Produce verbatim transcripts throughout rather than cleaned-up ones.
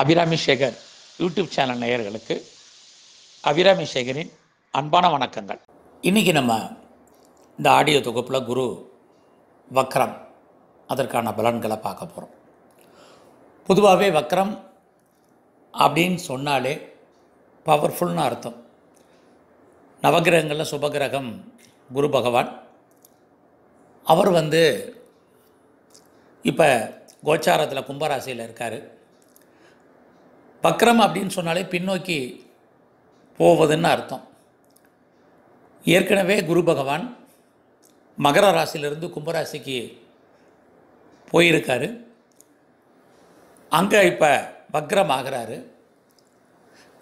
Abirami Sekar YouTube channel நேயர்களுக்கு அபிராமி சேகரின் அன்பான வணக்கங்கள். இன்றைக்கி நம்ம இந்த ஆடியோ தொகுப்பில் குரு வக்ரம் அதற்கான பலன்களை பார்க்க போகிறோம். பொதுவாகவே வக்ரம் அப்படின்னு சொன்னாலே பவர்ஃபுல்னு அர்த்தம். நவகிரகங்களில் சுபகிரகம் குரு பகவான். அவர் வந்து இப்போ கோச்சாரத்தில் கும்பராசியில் இருக்கார். வக்ரம் அப்படின்னு சொன்னாலே பின்னோக்கி போவதுன்னு அர்த்தம். ஏற்கனவே குரு பகவான் மகர ராசியிலிருந்து கும்பராசிக்கு போயிருக்காரு. அங்கே இப்போ வக்ரம் ஆகிறாரு.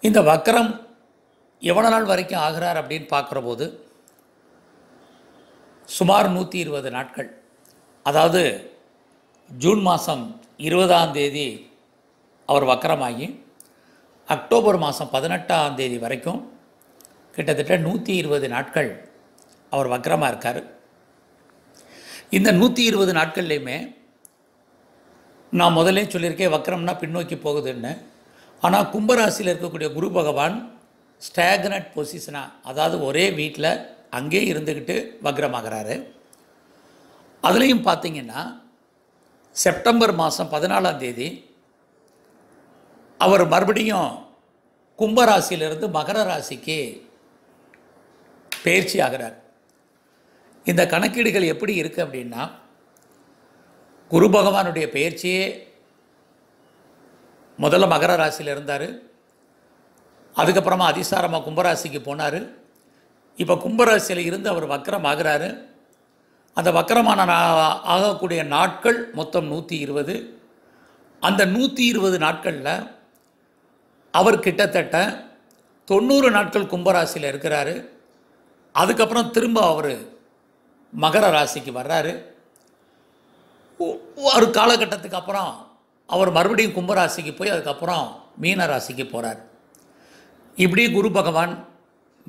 இந்த வக்ரம் எவ்வளோ நாள் வரைக்கும் ஆகிறார் அப்படின்னு பார்க்குற போது சுமார் நூற்றி இருபது நாட்கள், அதாவது ஜூன் மாதம் இருபதாம் தேதி அவர் வக்கரமாகி அக்டோபர் மாதம் பதினெட்டாம் தேதி வரைக்கும் கிட்டத்தட்ட நூற்றி இருபது நாட்கள் அவர் வக்கரமாக இருக்கார். இந்த நூற்றி இருபது நாட்கள்லேயுமே நான் முதலே சொல்லியிருக்கேன், வக்கரம்னா பின்னோக்கி போகுதுன்னு. ஆனால் கும்பராசியில் இருக்கக்கூடிய குரு பகவான் ஸ்டாக்னட் பொசிஷனாக, அதாவது ஒரே வீட்டில் அங்கேயே இருந்துக்கிட்டு வக்கரமாகிறாரு. அதுலேயும் பார்த்திங்கன்னா செப்டம்பர் மாதம் பதினாலாம் தேதி அவர் மறுபடியும் கும்பராசியிலிருந்து மகர ராசிக்கு பயிற்சி ஆகிறார். இந்த கணக்கீடுகள் எப்படி இருக்குது அப்படின்னா, குரு பகவானுடைய பயிற்சியே முதல்ல மகர ராசியில் இருந்தார், அதுக்கப்புறமா அதிசாரமாக கும்பராசிக்கு போனார். இப்போ கும்பராசியில் இருந்து அவர் வக்ரம் ஆகிறாரு. அந்த வக்கரமான ஆகக்கூடிய நாட்கள் மொத்தம் நூற்றி இருபது. அந்த நூற்றி இருபது நாட்களில் அவர் கிட்டத்தட்ட தொண்ணூறு நாட்கள் கும்பராசியில் இருக்கிறாரு. அதுக்கப்புறம் திரும்ப அவர் மகர ராசிக்கு வர்றாரு. ஒரு காலகட்டத்துக்கு அப்புறம் அவர் மறுபடியும் கும்பராசிக்கு போய் அதுக்கப்புறம் மீன ராசிக்கு போகிறார். இப்படி குரு பகவான்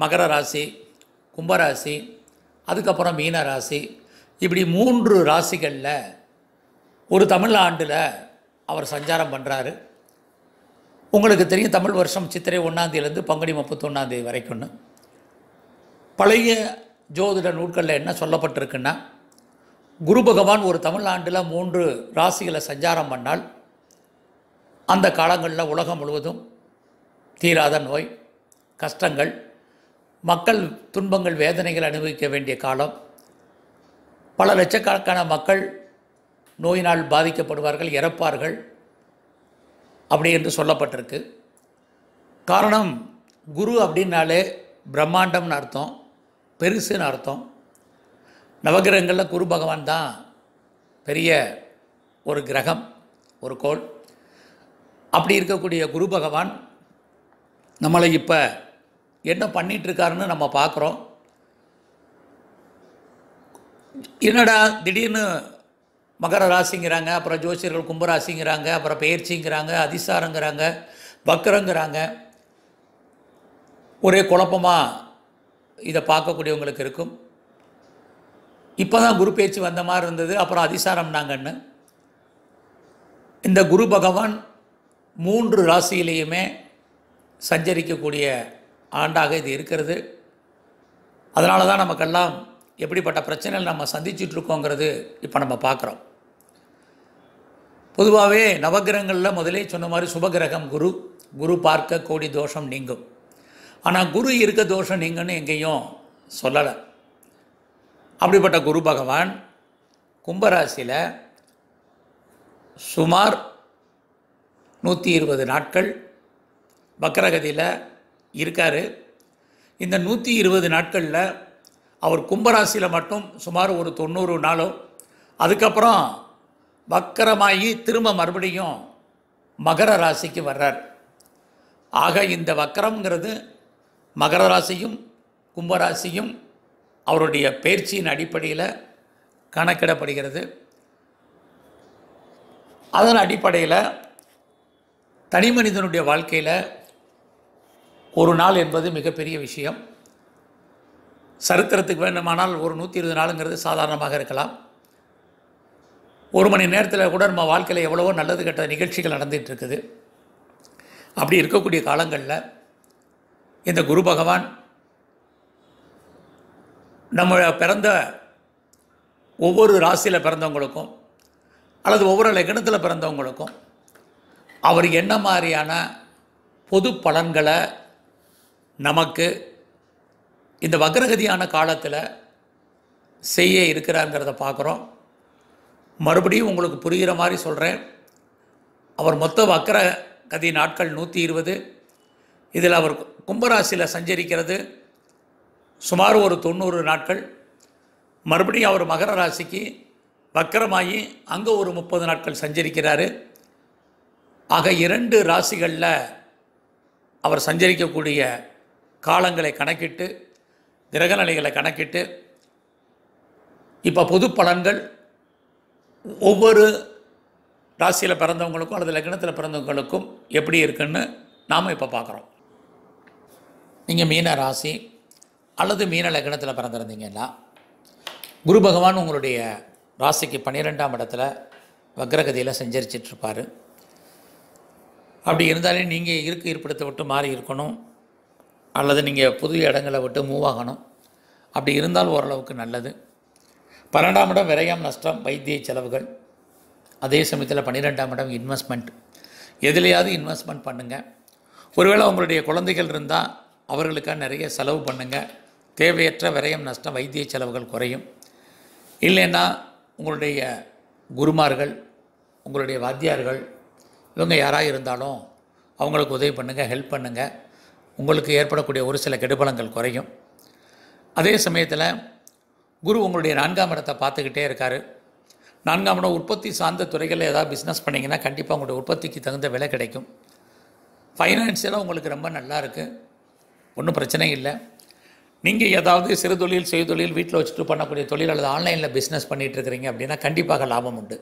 மகர ராசி, கும்பராசி, அதுக்கப்புறம் மீன ராசி, இப்படி மூன்று ராசிகளில் ஒரு தமிழ் ஆண்டில் அவர் சஞ்சாரம் பண்ணுறாரு. உங்களுக்கு தெரியும், தமிழ் வருஷம் சித்திரை ஒன்றாந்தேதியிலேருந்து பங்குனி முப்பத்தொன்னாந்தேதி வரைக்கும்னு பழைய ஜோதிட நூல்களில் என்ன சொல்லப்பட்டிருக்குன்னா, குரு பகவான் ஒரு தமிழ் ஆண்டில் மூன்று ராசிகளை சஞ்சாரம் பண்ணால் அந்த காலங்களில் உலகம் முழுவதும் தீராத நோய், கஷ்டங்கள், மக்கள் துன்பங்கள், வேதனைகள் அனுபவிக்க வேண்டிய காலம், பல லட்சக்கணக்கான மக்கள் நோயினால் பாதிக்கப்படுவார்கள், இறப்பார்கள் அப்படி என்று சொல்லப்பட்டிருக்கு. காரணம், குரு அப்படின்னாலே பிரம்மாண்டம்னு அர்த்தம், பெருசுன்னு அர்த்தம். நவகிரகங்களில் குரு பகவான் தான் பெரிய ஒரு கிரகம், ஒரு கோள். அப்படி இருக்கக்கூடிய குரு பகவான் நம்மளை இப்போ என்ன பண்ணிகிட்ருக்காருன்னு நம்ம பார்க்குறோம். என்னடா திடீர்னு மகர ராசிங்கிறாங்க, அப்புறம் ஜோசியர்கள் கும்பராசிங்கிறாங்க, அப்புறம் பெயர்ச்சிங்கிறாங்க, அதிசாரங்கிறாங்க, வக்கரங்கிறாங்க, ஒரே குழப்பமாக இதை பார்க்கக்கூடியவங்களுக்கு இருக்கும். இப்போ தான் குரு பெயர்ச்சி வந்த மாதிரி இருந்தது, அப்புறம் அதிசாரம்னாங்கன்னு. இந்த குரு பகவான் மூன்று ராசியிலையுமே சஞ்சரிக்கக்கூடிய ஆண்டாக இது இருக்கிறது. அதனால தான் நமக்கெல்லாம் எப்படிப்பட்ட பிரச்சனைகள் நம்ம சந்திச்சிட்ருக்கோங்கிறது இப்போ நம்ம பார்க்குறோம். பொதுவாகவே நவகிரகங்களில் முதலே சொன்ன மாதிரி சுபகிரகம் குரு. குரு பார்க்க கோடி தோஷம் நீங்கும். ஆனால் குரு இருக்க தோஷம் நீங்கன்னு எங்கேயும் சொல்லலை. அப்படிப்பட்ட குரு பகவான் கும்பராசியில் சுமார் நூற்றி இருபது நாட்கள் வக்ரகதியில் இருக்கார். இந்த நூற்றி இருபது நாட்களில் அவர் கும்பராசியில் மட்டும் சுமார் ஒரு தொண்ணூறு நாளோ, அதுக்கப்புறம் வக்கரமாகி திரும்ப மறுபடியும் மகர ராசிக்கு வர்றார். ஆக இந்த வக்கரம்ங்கிறது மகர ராசியும் கும்பராசியும் அவருடைய பயிற்சியின் அடிப்படையில் கணக்கிடப்படுகிறது. அதன் அடிப்படையில் தனி மனிதனுடைய வாழ்க்கையில் ஒரு நாள் என்பது மிகப்பெரிய விஷயம். சரித்திரத்துக்கு வேண்டுமானால் ஒரு நூற்றி இருபது நாளுங்கிறது சாதாரணமாக இருக்கலாம். ஒரு மணி நேரத்தில் கூட நம்ம வாழ்க்கையில் எவ்வளவோ நல்லது கெட்ட நிகழ்ச்சிகள் நடந்துகிட்டு இருக்குது. அப்படி இருக்கக்கூடிய காலங்களில் இந்த குரு பகவான் நம்ம பிறந்த ஒவ்வொரு ராசியில் பிறந்தவங்களுக்கும் அல்லது ஒவ்வொரு லக்னத்தில் பிறந்தவங்களுக்கும் அவர் என்ன மாதிரியான பொது பலன்களை நமக்கு இந்த வக்ரகதியான காலத்தில் செய்ய இருக்கிறாங்கிறத பார்க்குறோம். மறுபடியும் உங்களுக்கு புரிகிற மாதிரி சொல்கிறேன். அவர் மொத்த வக்ரகதி நாட்கள் நூற்றி இருபது. இதில் அவர் கும்பராசியில் சஞ்சரிக்கிறது சுமார் ஒரு தொண்ணூறு நாட்கள். மறுபடியும் அவர் மகர ராசிக்கு வக்கரமாகி அங்கே ஒரு முப்பது நாட்கள் சஞ்சரிக்கிறார். ஆக இரண்டு ராசிகளில் அவர் சஞ்சரிக்கக்கூடிய காலங்களை கணக்கிட்டு கிரகநிலைகளை கணக்கிட்டு இப்போ பொது பலன்கள் ஒவ்வொரு ராசியில் பிறந்தவங்களுக்கும் அல்லது லக்னத்தில் பிறந்தவங்களுக்கும் எப்படி இருக்குன்னு நாம் இப்போ பார்க்குறோம். நீங்கள் மீன ராசி அல்லது மீன லக்னத்தில் பிறந்திருந்தீங்கன்னா குரு பகவான் உங்களுடைய ராசிக்கு பன்னிரெண்டாம் இடத்துல வக்ரகதியில் செஞ்சரிச்சிட்ருப்பார். அப்படி இருந்தாலே நீங்கள் இருக்க இருப்பிடத்தை விட்டு மாறி இருக்கணும் அல்லது நீங்கள் புது இடங்களை விட்டு மூவ் ஆகணும். அப்படி இருந்தால் ஓரளவுக்கு நல்லது. பன்னெண்டாம் இடம் விரயம் நஷ்டம் வைத்திய செலவுகள். அதே சமயத்தில் பன்னிரெண்டாம் இடம் இன்வெஸ்ட்மெண்ட். எதுலையாவது இன்வெஸ்ட்மெண்ட் பண்ணுங்கள். ஒருவேளை உங்களுடைய குழந்தைகள் இருந்தால் அவர்களுக்காக நிறைய செலவு பண்ணுங்கள். தேவையற்ற விரயம் நஷ்டம் வைத்திய செலவுகள் குறையும். இல்லைன்னா உங்களுடைய குருமார்கள் உங்களுடைய வாத்தியார்கள் இவங்க யாராக இருந்தாலும் அவங்களுக்கு உதவி பண்ணுங்கள், ஹெல்ப் பண்ணுங்கள். உங்களுக்கு ஏற்படக்கூடிய ஒரு சில கெடுபலங்கள் குறையும். அதே சமயத்தில் குரு உங்களுடைய நான்காம் இடத்தை பார்த்துக்கிட்டே இருக்கார். நான்காம் இடம் உற்பத்தி சார்ந்த துறைகளில் ஏதாவது பிஸ்னஸ் பண்ணிங்கன்னா கண்டிப்பாக உங்களுடைய உற்பத்திக்கு தகுந்த விலை கிடைக்கும். ஃபைனான்சியலாக உங்களுக்கு ரொம்ப நல்லா இருக்குது, ஒன்றும் பிரச்சனை இல்லை. நீங்கள் ஏதாவது சிறு தொழில் செய்தொழில் வீட்டில் வச்சுட்டு பண்ணக்கூடிய தொழில் அல்லது ஆன்லைனில் பிஸ்னஸ் பண்ணிகிட்ருக்கிறீங்க அப்படின்னா கண்டிப்பாக லாபம் உண்டு.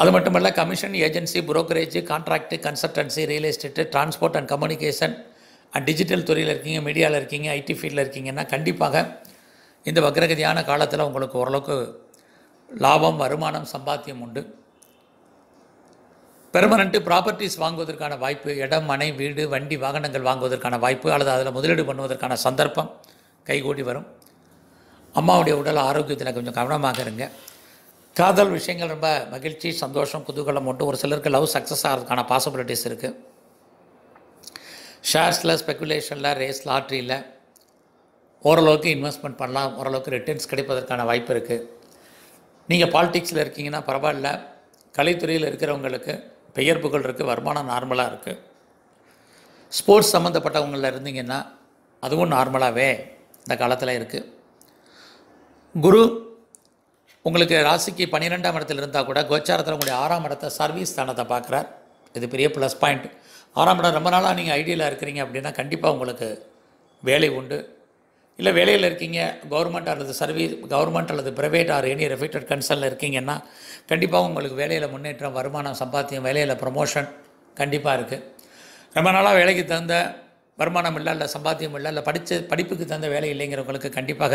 அது மட்டுமல்ல commission agency brokerage contract consultancy real estate transport and communication and digital துறையில் இருக்கீங்க, மீடியாவில் இருக்கீங்க, ஐடி ஃபீல்டில் இருக்கீங்கன்னா கண்டிப்பாக இந்த வக்ரகதியான காலத்தில் உங்களுக்கு ஓரளவுக்கு லாபம் வருமானம் சம்பாத்தியம் உண்டு. பெர்மனன்ட்டு ப்ராப்பர்ட்டிஸ் வாங்குவதற்கான வாய்ப்பு, இடம் மனை வீடு வண்டி வாகனங்கள் வாங்குவதற்கான வாய்ப்பு அல்லது அதில் முதலீடு பண்ணுவதற்கான சந்தர்ப்பம் கைகூடி வரும். அம்மாவுடைய உடல் ஆரோக்கியத்தில் கொஞ்சம் கவனமாக இருங்க. காதல் விஷயங்கள் ரொம்ப மகிழ்ச்சி சந்தோஷம் குதூகலம் உண்டு. ஒரு சிலருக்கு லவ் சக்ஸஸ் ஆகிறதுக்கான பாசிபிலிட்டிஸ் இருக்குது. ஷேர்ஸில் ஸ்பெக்குலேஷனில் ரேஸ் லாட்ரியில் ஓரளவுக்கு இன்வெஸ்ட்மெண்ட் பண்ணலாம், ஓரளவுக்கு ரிட்டர்ன்ஸ் கிடைப்பதற்கான வாய்ப்பு இருக்குது. நீங்கள் பாலிடிக்ஸில் இருக்கீங்கன்னா பரவாயில்ல. கலைத்துறையில் இருக்கிறவங்களுக்கு பெயர் புகழ் இருக்குது, வருமானம் நார்மலாக இருக்குது. ஸ்போர்ட்ஸ் சம்மந்தப்பட்டவங்களில் இருந்தீங்கன்னா அதுவும் நார்மலாகவே இந்த காலத்தில் இருக்குது. குரு உங்களுக்கு ராசிக்கு பன்னிரெண்டாம் இடத்துல இருந்தால் கூட கோச்சாரத்தில் உங்களுடைய ஆறாம் இடத்தை சர்வீஸ் ஸ்தானத்தை பார்க்குறார். இது பெரிய ப்ளஸ் பாயிண்ட். ஆறாம் இடம் ரொம்ப நாளாக நீங்கள் ஐடியில் இருக்கிறீங்க அப்படின்னா கண்டிப்பாக உங்களுக்கு வேலை உண்டு. இல்லை வேலையில் இருக்கீங்க, கவர்மெண்ட் அல்லது சர்வீஸ் கவர்மெண்ட் அல்லது ப்ரைவேட் ஆர் எனி ரெஃப்யூட்டட் கன்சர்னில் இருக்கீங்கன்னா கண்டிப்பாக உங்களுக்கு வேலையில் முன்னேற்றம் வருமானம் சம்பாத்தியம் வேலையில் ப்ரமோஷன் கண்டிப்பாக இருக்குது. ரொம்ப நாளாக வேலைக்கு தகுந்த வருமானம் இல்லை இல்லை சம்பாத்தியம் இல்லை இல்லை படித்த படிப்புக்கு தகுந்த வேலை இல்லைங்கிறவங்களுக்கு கண்டிப்பாக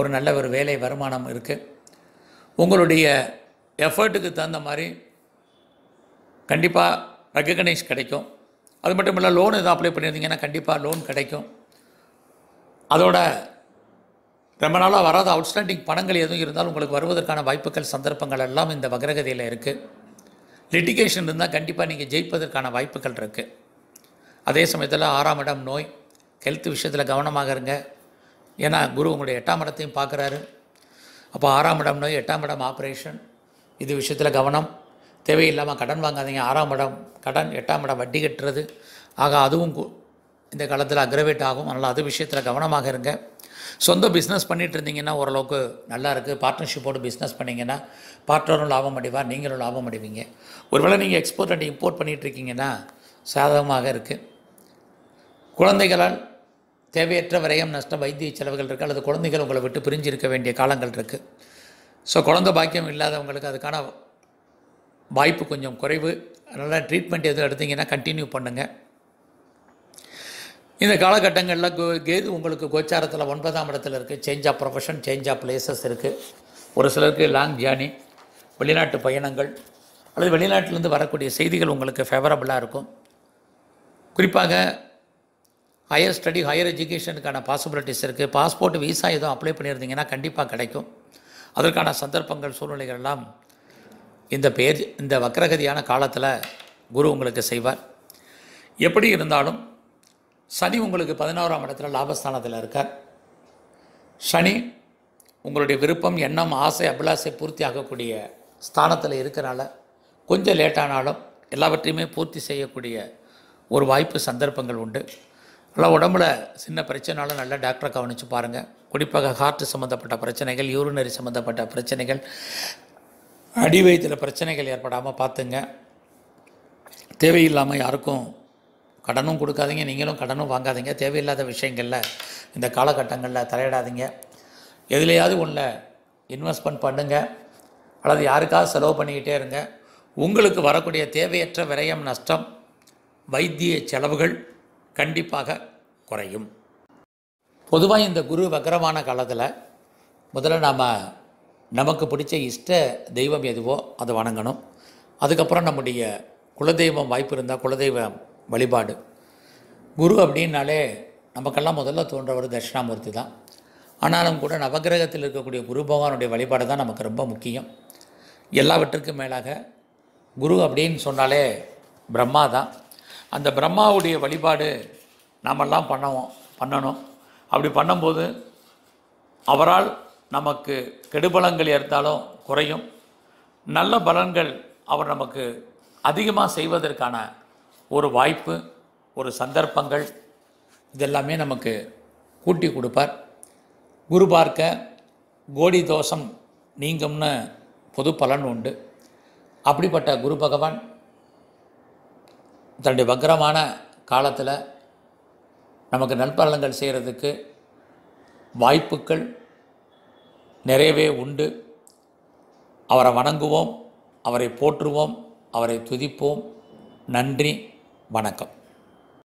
ஒரு நல்ல ஒரு வேலை வருமானம் இருக்குது. உங்களுடைய எஃபர்ட்டுக்கு தகுந்த மாதிரி கண்டிப்பாக ரெக்கக்னைஸ் கிடைக்கும். அது மட்டும் இல்லை லோன் எதுவும் அப்ளை பண்ணியிருந்தீங்கன்னா கண்டிப்பாக லோன் கிடைக்கும். அதோட ரொம்ப நாளாக வராத அவுட்ஸ்டாண்டிங் பணங்கள் எதுவும் இருந்தாலும் உங்களுக்கு வருவதற்கான வாய்ப்புகள் சந்தர்ப்பங்கள் எல்லாம் இந்த வக்ரகதியில் இருக்குது. லிட்டிகேஷன் இருந்தால் கண்டிப்பாக நீங்கள் ஜெயிப்பதற்கான வாய்ப்புகள் இருக்குது. அதே சமயத்தில் ஆறாம் இடம் நோய் ஹெல்த் விஷயத்தில் கவனமாக இருங்க. ஏன்னா குரு உங்களுடைய எட்டாம் இடத்தையும் பார்க்குறாரு. அப்போ ஆறாம் இடம் நோய் எட்டாம் இடம் ஆப்ரேஷன் இது விஷயத்தில் கவனம். தேவையில்லாமல் கடன் வாங்காதீங்க. ஆறாம் இடம் கடன் எட்டாம் இடம் வட்டி கட்டுறது. ஆக அதுவும் இந்த காலத்தில் அக்ரவேட் ஆகும். அதனால் அது விஷயத்தில் கவனமாக இருங்க. சொந்த பிஸ்னஸ் பண்ணிகிட்டு இருந்தீங்கன்னா ஓரளவுக்கு நல்லா இருக்குது. பார்ட்னர்ஷிப்போடு பிஸ்னஸ் பண்ணிங்கன்னா பார்ட்னரும் லாபம் அடைவார், நீங்களும் லாபம் அடைவீங்க. ஒருவேளை நீங்கள் எக்ஸ்போர்ட் அண்ட் இம்போர்ட் பண்ணிகிட்ருக்கீங்கன்னா சாதகமாக இருக்குது. குழந்தைகளால் தேவையற்ற விரயம் நஷ்டம் வைத்திய செலவுகள் இருக்குது அல்லது குழந்தைகள் உங்களை விட்டு பிரிஞ்சிருக்க வேண்டிய காலங்கள் இருக்குது. ஸோ குழந்தை பாக்கியம் இல்லாதவங்களுக்கு அதுக்கான வாய்ப்பு கொஞ்சம் குறைவு. அதனால் ட்ரீட்மெண்ட் எதுவும் எடுத்திங்கன்னா கண்டினியூ பண்ணுங்கள். இந்த காலகட்டங்களில் கோ கேது உங்களுக்கு கோச்சாரத்தில் ஒன்பதாம் இடத்துல இருக்குது. Change of profession change of places இருக்குது. ஒரு சிலருக்கு லாங் ஜேர்னி வெளிநாட்டு பயணங்கள் அல்லது வெளிநாட்டிலேருந்து வரக்கூடிய செய்திகள் உங்களுக்கு ஃபேவரபுளாக இருக்கும். குறிப்பாக ஹையர் ஸ்டடி ஹையர் எஜுகேஷனுக்கான பாசிபிலிட்டிஸ் இருக்குது. பாஸ்போர்ட் விசா ஏதோ அப்ளை பண்ணியிருந்தீங்கன்னா கண்டிப்பாக கிடைக்கும். அதற்கான சந்தர்ப்பங்கள் சூழ்நிலைகள் எல்லாம் இந்த பேர் இந்த வக்ரகதியான காலத்தில் குரு உங்களுக்கு செய்வார். எப்படி இருந்தாலும் சனி உங்களுக்கு பதினோராம் இடத்துல லாபஸ்தானத்தில் இருக்கார். சனி உங்களுடைய விருப்பம் எண்ணம் ஆசை அபிலாசை பூர்த்தி ஆகக்கூடிய ஸ்தானத்தில் இருக்கிறனால கொஞ்சம் லேட்டானாலும் எல்லாவற்றையுமே பூர்த்தி செய்யக்கூடிய ஒரு வாய்ப்பு சந்தர்ப்பங்கள் உண்டு. ஆனால் உடம்புல சின்ன பிரச்சனைனாலும் நல்லா டாக்டரை கவனித்து பாருங்கள். குறிப்பாக ஹார்ட்டு சம்மந்தப்பட்ட பிரச்சனைகள், யூரினரி சம்மந்தப்பட்ட பிரச்சனைகள், அடிவயத்தில் பிரச்சனைகள் ஏற்படாமல் பார்த்துங்க. தேவையில்லாமல் யாருக்கும் கடனும் கொடுக்காதீங்க, நீங்களும் கடனும் வாங்காதீங்க. தேவையில்லாத விஷயங்களில் இந்த காலகட்டங்களில் தலையிடாதீங்க. எதுலையாவது ஒன்றில் இன்வெஸ்ட்மெண்ட் பண்ணுங்கள், அல்லது யாருக்காவது செலவு பண்ணிக்கிட்டே இருங்க. உங்களுக்கு வரக்கூடிய தேவையற்ற விரயம், நஷ்டம், வைத்திய செலவுகள் கண்டிப்பாக குறையும். பொதுவாக இந்த குரு வக்ரமான காலத்தில் முதல்ல நாம் நமக்கு பிடிச்ச இஷ்ட தெய்வம் எதுவோ அதை வணங்கணும். அதுக்கப்புறம் நம்முடைய குலதெய்வம் வாய்ப்பு இருந்தால் குலதெய்வ வழிபாடு. குரு அப்படின்னாலே நமக்கெல்லாம் முதல்ல தோன்றவர் தட்சிணாமூர்த்தி தான். ஆனாலும் கூட நவகிரகத்தில் இருக்கக்கூடிய குரு பகவானுடைய வழிபாடு தான் நமக்கு ரொம்ப முக்கியம். எல்லாவற்றுக்கும் மேலாக குரு அப்படின்னு சொன்னாலே பிரம்மா தான். அந்த பிரம்மாவுடைய வழிபாடு நாமெல்லாம் பண்ணுவோம் பண்ணணும். அப்படி பண்ணும்போது அவரால் நமக்கு கெடுபலங்கள் ஏற்றாலும் குறையும், நல்ல பலன்கள் அவர் நமக்கு அதிகமாக செய்வதற்கான ஒரு வாய்ப்பு, ஒரு சந்தர்ப்பங்கள் இதெல்லாமே நமக்கு கூட்டி கொடுப்பார். குரு பார்க்க கோடி தோஷம் நீங்கும்னு பொது பலன் உண்டு. அப்படிப்பட்ட குரு பகவான் தன்னுடைய வக்ரமான காலத்தில் நமக்கு நற்பலன்கள் செய்கிறதுக்கு வாய்ப்புகள் நிறையவே உண்டு. அவரை வணங்குவோம், அவரை போற்றுவோம், அவரை துதிப்போம். நன்றி, வணக்கம்.